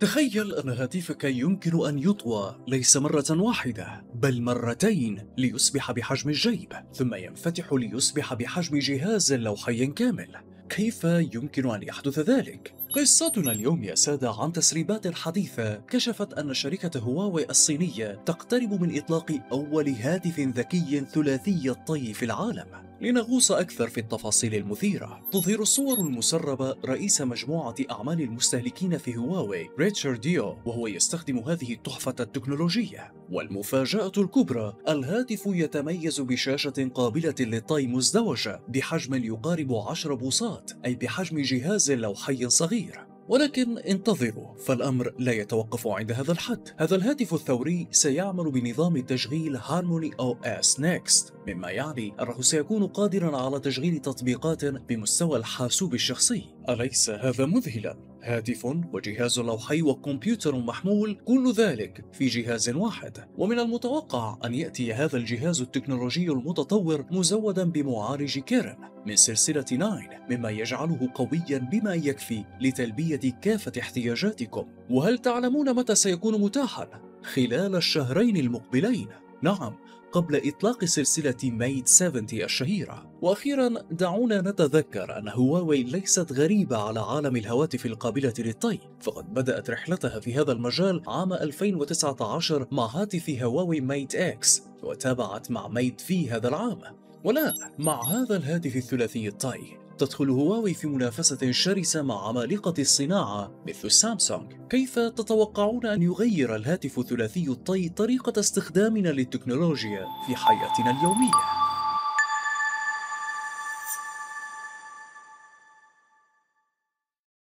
تخيل أن هاتفك يمكن أن يطوى ليس مرة واحدة بل مرتين ليصبح بحجم الجيب، ثم ينفتح ليصبح بحجم جهاز لوحي كامل. كيف يمكن أن يحدث ذلك؟ قصتنا اليوم يا سادة عن تسريبات حديثة كشفت أن شركة هواوي الصينية تقترب من إطلاق أول هاتف ذكي ثلاثي الطي في العالم. لنغوص أكثر في التفاصيل المثيرة، تظهر الصور المسربة رئيس مجموعة أعمال المستهلكين في هواوي ريتشارد يو وهو يستخدم هذه التحفة التكنولوجية. والمفاجأة الكبرى، الهاتف يتميز بشاشة قابلة للطي مزدوجة بحجم يقارب 10 بوصات، أي بحجم جهاز لوحي صغير. ولكن انتظروا، فالأمر لا يتوقف عند هذا الحد. هذا الهاتف الثوري سيعمل بنظام تشغيل Harmony OS Next، مما يعني أنه سيكون قادرا على تشغيل تطبيقات بمستوى الحاسوب الشخصي. أليس هذا مذهلا؟ هاتف وجهاز لوحي وكمبيوتر محمول، كل ذلك في جهاز واحد. ومن المتوقع أن يأتي هذا الجهاز التكنولوجي المتطور مزودا بمعالج كيرن من سلسلة 9، مما يجعله قويا بما يكفي لتلبية كافة احتياجاتكم. وهل تعلمون متى سيكون متاحا؟ خلال الشهرين المقبلين، نعم قبل إطلاق سلسلة ميت 70 الشهيرة. وأخيرا دعونا نتذكر أن هواوي ليست غريبة على عالم الهواتف القابلة للطي، فقد بدأت رحلتها في هذا المجال عام 2019 مع هاتف هواوي ميت X، وتابعت مع ميت في هذا العام. ولا مع هذا الهاتف الثلاثي الطي تدخل هواوي في منافسة شرسة مع عمالقة الصناعة مثل سامسونج. كيف تتوقعون أن يغير الهاتف ثلاثي الطي طريقة استخدامنا للتكنولوجيا في حياتنا اليومية؟